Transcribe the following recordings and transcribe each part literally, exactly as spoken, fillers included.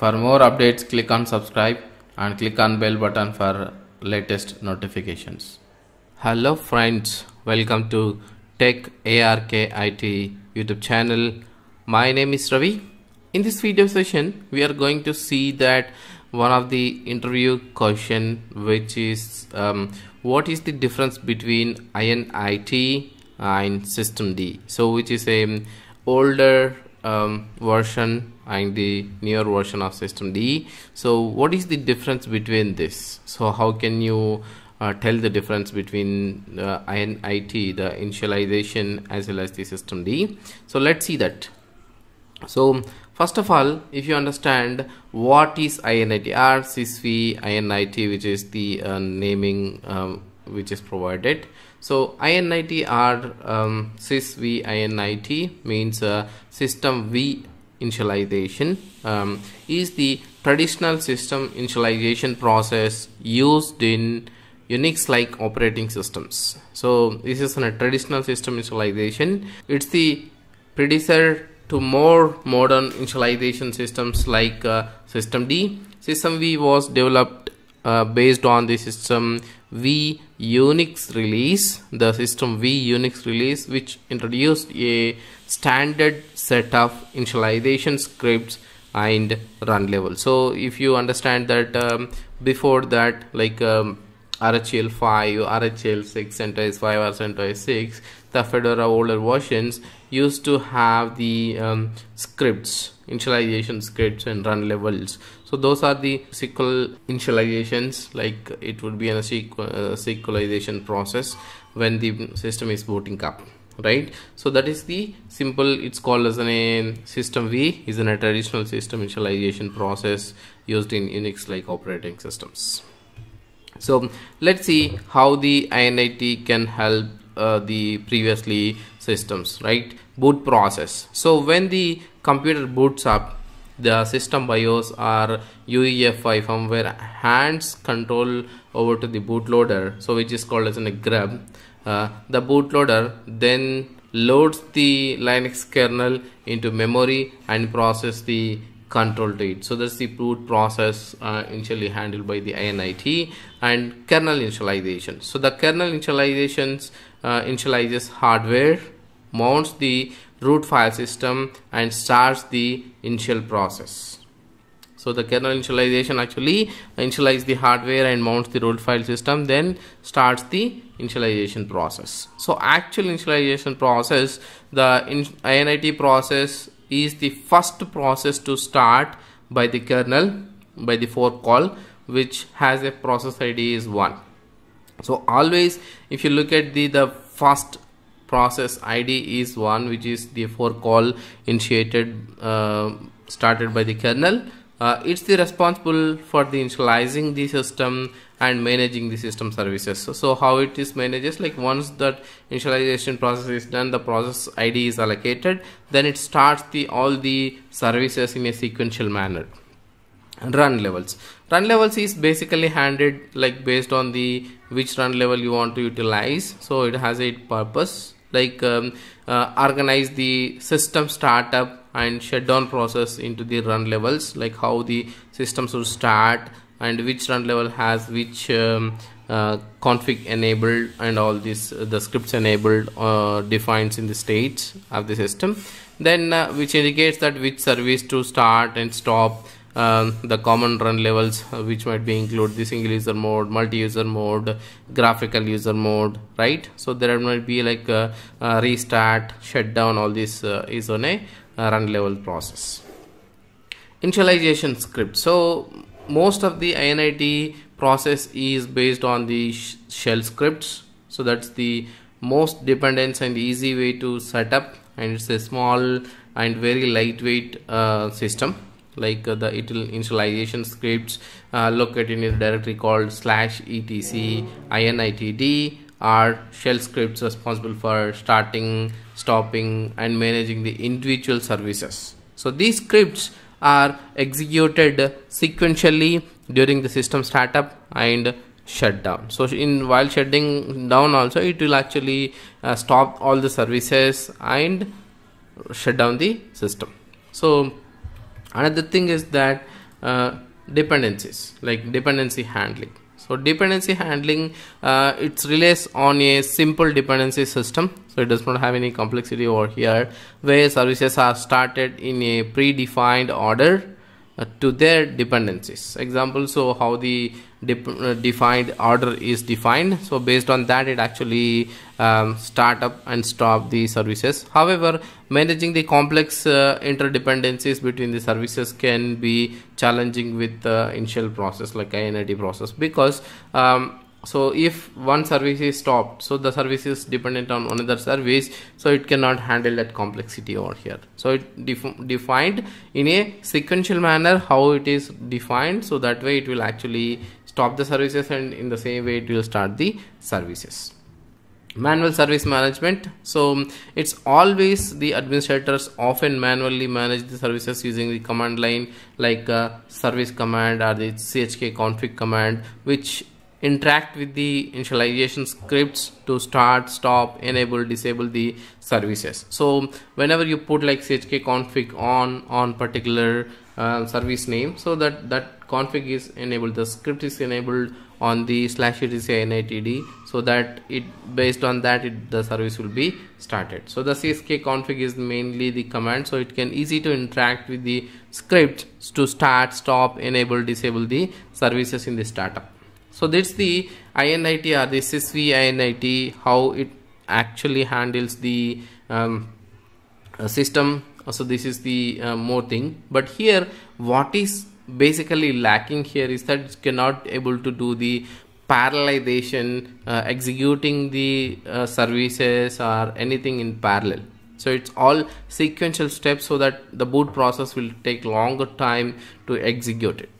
For more updates, click on subscribe and click on bell button for latest notifications. Hello friends, welcome to Tech ARKIT YouTube channel. My name is Ravi. In this video session, we are going to see that one of the interview question, which is um, what is the difference between init and systemd. So which is a older um, version and the newer version of systemd. So what is the difference between this? So how can you Uh, tell the difference between uh, init, the initialization, as well as the systemd? So let's see that. So first of all, if you understand what is init or sysv init, which is the uh, naming um, which is provided. So init or um, sysv init means uh, system v initialization um, is the traditional system initialization process used in Unix like operating systems. So this is a traditional system initialization. It's the predecessor to more modern initialization systems like uh, systemd. Systemv was developed uh, based on the system v Unix release, the system v Unix release, which introduced a standard set of initialization scripts and run level. So if you understand that um, before that, like um, R H E L five, R H E L six, CentOS five or CentOS six, the Fedora older versions used to have the um, scripts, initialization scripts and run levels. So those are the S Q L initializations, like it would be in a S Q L, uh, SQLization process when the system is booting up, right? So that is the simple, it's called as an a system v is in a traditional system initialization process used in Unix like operating systems. So let's see how the init can help uh, the previously systems, right? Boot process. So when the computer boots up, the system BIOS or U E F I firmware hands control over to the bootloader, so which is called as a grub. Uh, the bootloader then loads the Linux kernel into memory and process the control to it. So that's the boot process uh, initially handled by the init and kernel initialization. So the kernel initializations uh, initializes hardware, mounts the root file system and starts the initial process. So the kernel initialization actually initializes the hardware and mounts the root file system, then starts the initialization process. So actual initialization process, the in init process is the first process to start by the kernel by the fork call, which has a process I D is one. So always if you look at the the first process I D is one, which is the fork call initiated uh, started by the kernel. Uh, it's the responsible for the initializing the system and managing the system services. So, so how it is manages, like once that initialization process is done, the process I D is allocated, then it starts the all the services in a sequential manner. And run levels. Run levels is basically handled like based on the which run level you want to utilize. So it has a purpose, like um, uh, organize the system startup and shutdown process into the run levels, like how the system should start and which run level has which um, uh, config enabled and all this uh, the scripts enabled uh, defines in the states of the system, then uh, which indicates that which service to start and stop, um, the common run levels uh, which might be include the single user mode, multi-user mode, graphical user mode, right? So there might be like a, a restart, shutdown, all this uh, is on a uh, run level process. Initialization script. So most of the init process is based on the sh shell scripts. So that's the most dependence and easy way to set up, and it's a small and very lightweight uh, system. Like uh, the initialization scripts uh, located in a directory called slash etc initd are shell scripts responsible for starting, stopping and managing the individual services. So these scripts are executed sequentially during the system startup and shutdown. So in while shutting down also, it will actually uh, stop all the services and shut down the system. So another thing is that uh, dependencies, like dependency handling. So dependency handling, uh, it relies on a simple dependency system, so it does not have any complexity over here, where services are started in a predefined order uh, to their dependencies. Example, so how the dep uh, defined order is defined, so based on that it actually um, start up and stop the services. However, managing the complex uh, interdependencies between the services can be challenging with the uh, initial process like init process, because um, so if one service is stopped, so the service is dependent on another service, so it cannot handle that complexity over here. So it def defined in a sequential manner how it is defined, so that way it will actually stop the services, and in the same way it will start the services. Manual service management, so it's always the administrators often manually manage the services using the command line, like uh, service command or the chkconfig command, which interact with the initialization scripts to start, stop, enable, disable the services. So whenever you put like chkconfig on on particular uh, service name, so that that config is enabled, the script is enabled on the slash etc initd, so that it based on that it the service will be started. So the chkconfig is mainly the command, so it can easy to interact with the scripts to start, stop, enable, disable the services in the startup. So that's the init or the sysv init, how it actually handles the um, system. So this is the uh, more thing, but here what is basically lacking here is that it cannot able to do the parallelization, uh, executing the uh, services or anything in parallel. So it's all sequential steps, so that the boot process will take longer time to execute it.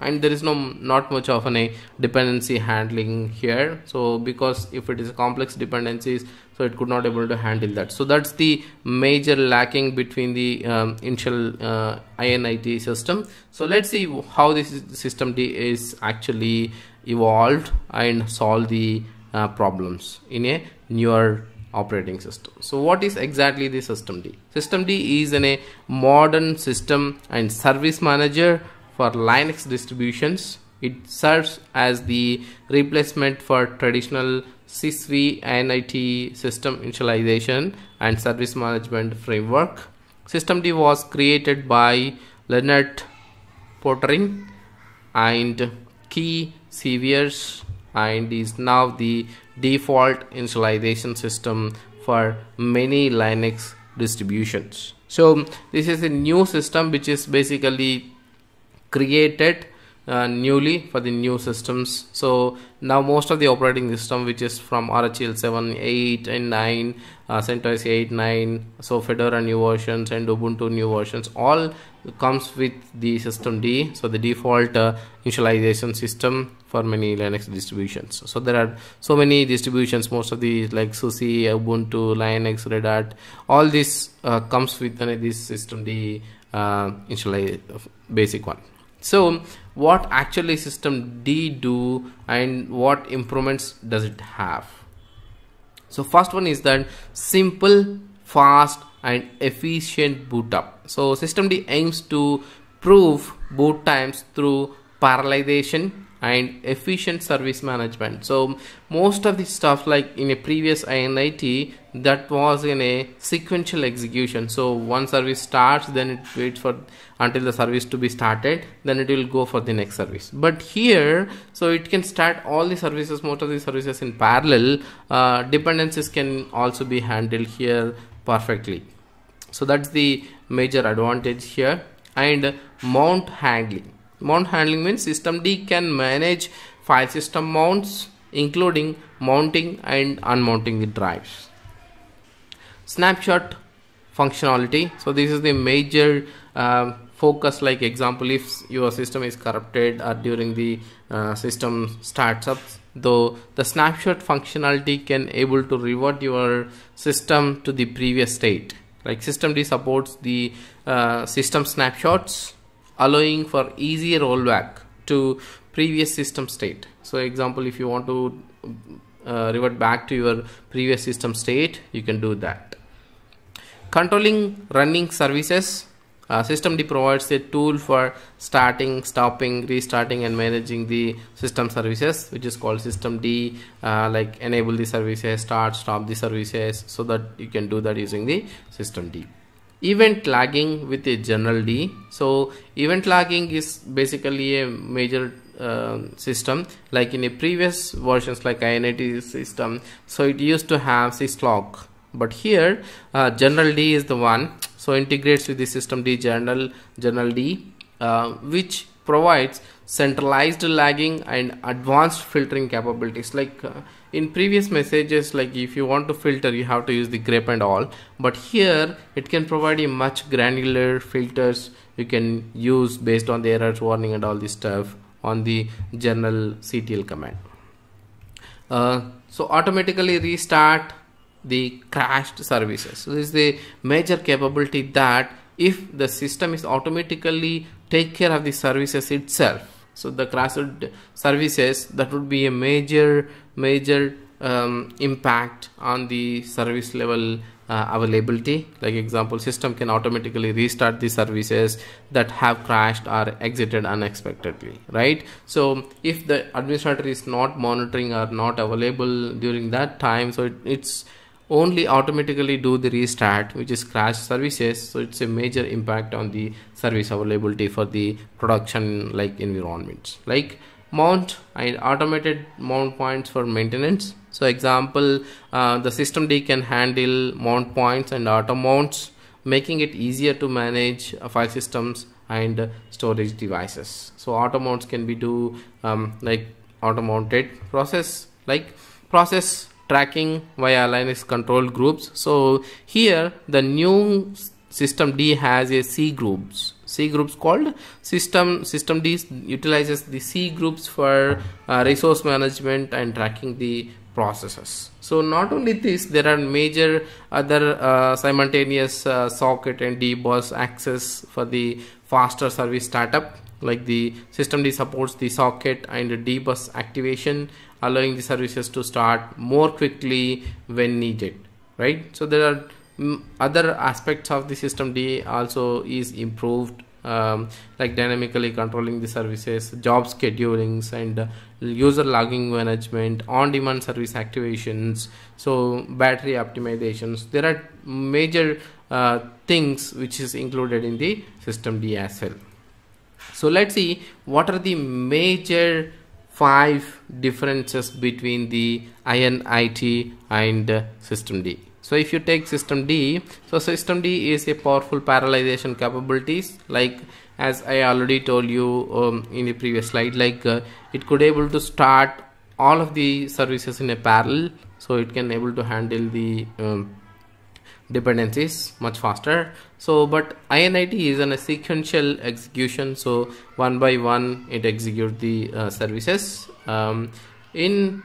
And there is no not much of an a dependency handling here, so because if it is complex dependencies, so it could not able to handle that. So that's the major lacking between the um, initial uh, init system. So let's see how this systemd is actually evolved and solve the uh, problems in a newer operating system. So what is exactly the systemd? Systemd is an a modern system and service manager for Linux distributions. It serves as the replacement for traditional sysv init system initialization and service management framework. Systemd was created by Lennart Poettering and Kay Sievers, and is now the default initialization system for many Linux distributions. So this is a new system which is basically created uh, newly for the new systems. So now most of the operating system which is from R H E L seven, eight and nine, uh, CentOS eight, nine, so Fedora new versions and Ubuntu new versions, all comes with the systemd, so the default uh, initialization system for many Linux distributions. So there are so many distributions, most of these like SuSE, Ubuntu, Linux, Red Hat, all this uh, comes with uh, this systemd uh, initialize basic one. So what actually systemd do and what improvements does it have? So first one is that simple, fast and efficient boot up. So systemd aims to prove boot times through parallelization and efficient service management. So most of the stuff like in a previous init, that was in a sequential execution. So one service starts, then it waits for until the service to be started, then it will go for the next service. But here, so it can start all the services, most of the services in parallel. Uh, dependencies can also be handled here perfectly. So that's the major advantage here. And mount handling. Mount handling means systemd can manage file system mounts, including mounting and unmounting the drives. Snapshot functionality, so this is the major uh, focus. Like example, if your system is corrupted or during the uh, system starts up, though the snapshot functionality can able to revert your system to the previous state. Like systemd supports the uh, system snapshots, allowing for easy rollback to previous system state. So example, if you want to uh, revert back to your previous system state, you can do that. Controlling running services, Uh, systemd provides a tool for starting, stopping, restarting and managing the system services, which is called systemd, uh, like enable the services, start, stop the services, so that you can do that using the systemd. Event logging with a journald. So event logging is basically a major Uh, system, like in a previous versions like init system, so it used to have syslog, but here uh, journald is the one, so integrates with the systemd journal journald, uh, which provides centralized logging and advanced filtering capabilities. Like uh, in previous messages, like if you want to filter you have to use the grep and all, but here it can provide a much granular filters you can use based on the errors warning and all this stuff on the journal C T L command. Uh, so automatically restart the crashed services. So this is the major capability, that if the system is automatically take care of the services itself, so the crashed services, that would be a major major um, impact on the service level uh, availability. Like example, system can automatically restart the services that have crashed or exited unexpectedly, right? So if the administrator is not monitoring or not available during that time, so it, it's only automatically do the restart, which is crashed services. So it's a major impact on the service availability for the production like environments. Like mount and automated mount points for maintenance. So example, uh, the systemd can handle mount points and auto mounts, making it easier to manage uh, file systems and uh, storage devices. So auto mounts can be do um, like auto mounted process, like process tracking via Linux control groups. So here the new systemd has a cgroups. Cgroups called system systemd utilizes the cgroups for uh, resource management and tracking the processes. So not only this, there are major other uh, simultaneous uh, socket and dbus access for the faster service startup. Like the systemd supports the socket and the dbus activation, allowing the services to start more quickly when needed, right? So there are mm, other aspects of the systemd also is improved, um, like dynamically controlling the services, job schedulings and uh, user logging management, on-demand service activations, so battery optimizations. There are major uh, things which is included in the systemd as well. So let's see what are the major five differences between the init and uh, systemd. So if you take systemd, so systemd is a powerful parallelization capabilities, like as I already told you um, in the previous slide, like uh, it could able to start all of the services in a parallel, so it can able to handle the um, dependencies much faster. So but init is an a sequential execution, so one by one it executes the uh, services. Um, in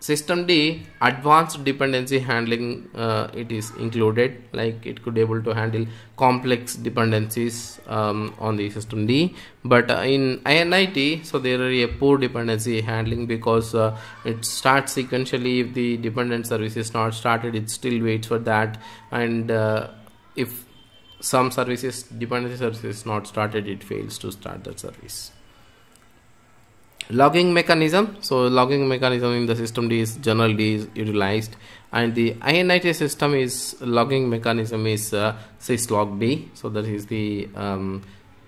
systemd, advanced dependency handling uh, it is included, like it could able to handle complex dependencies um, on the systemd. But uh, in init, so there are a poor dependency handling, because uh, it starts sequentially. If the dependent service is not started, it still waits for that, and uh, if some services dependency service is not started, it fails to start that service. Logging mechanism, so logging mechanism in the systemd is journald is utilized, and the init system is logging mechanism is uh, syslogd. So that is the um,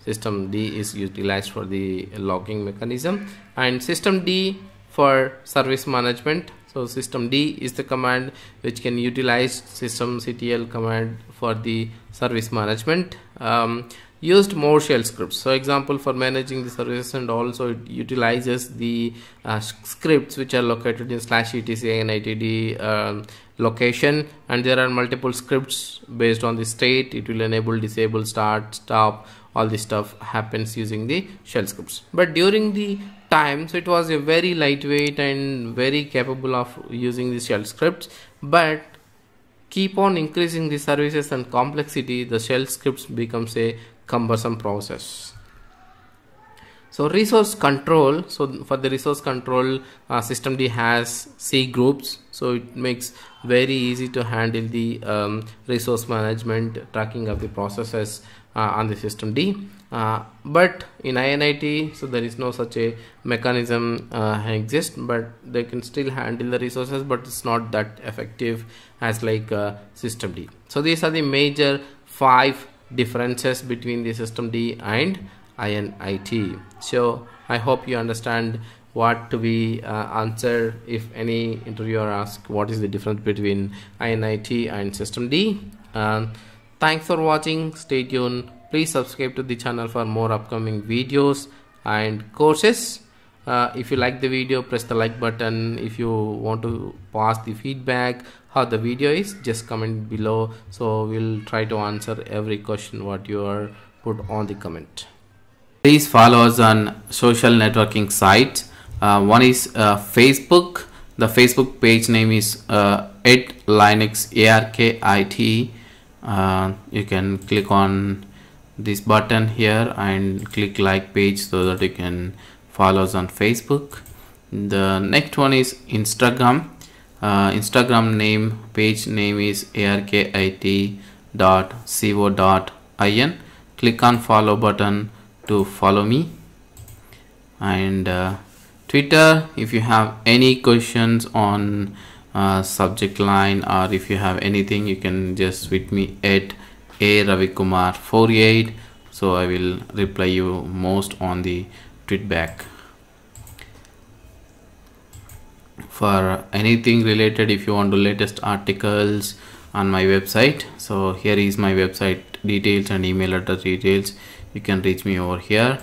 systemd is utilized for the logging mechanism. And systemd for service management, so systemd is the command which can utilize systemctl command for the service management. Um, used more shell scripts, so example for managing the services, and also it utilizes the uh, scripts which are located in slash etc initd uh, location, and there are multiple scripts based on the state. It will enable, disable, start, stop, all this stuff happens using the shell scripts. But during the time, so it was a very lightweight and very capable of using the shell scripts, but keep on increasing the services and complexity, the shell scripts becomes a cumbersome process. So resource control, so for the resource control uh, systemd has cgroups, so it makes very easy to handle the um, resource management, tracking of the processes, uh, on the systemd. Uh, but in init, so there is no such a mechanism uh, exists, but they can still handle the resources, but it's not that effective as like uh, systemd. So these are the major five differences between the systemd and init. So I hope you understand what we uh, answer if any interviewer asks what is the difference between init and systemd. Uh, thanks for watching, stay tuned. Please subscribe to the channel for more upcoming videos and courses. Uh, if you like the video, press the like button. If you want to pass the feedback how the video is, just comment below. So we'll try to answer every question what you are put on the comment. Please follow us on social networking sites. Uh, one is uh, Facebook. The Facebook page name is uh, at Linux ARKIT. Uh, you can click on this button here and click like page so that you can follow us on Facebook. The next one is Instagram. Uh, Instagram name page name is arkit dot co dot in. Click on follow button to follow me. And uh, Twitter, if you have any questions on uh, subject line or if you have anything, you can just tweet me at ravikumar forty-eight, so I will reply you most on the tweet back. For anything related, if you want the latest articles on my website, so here is my website details and email address details. You can reach me over here.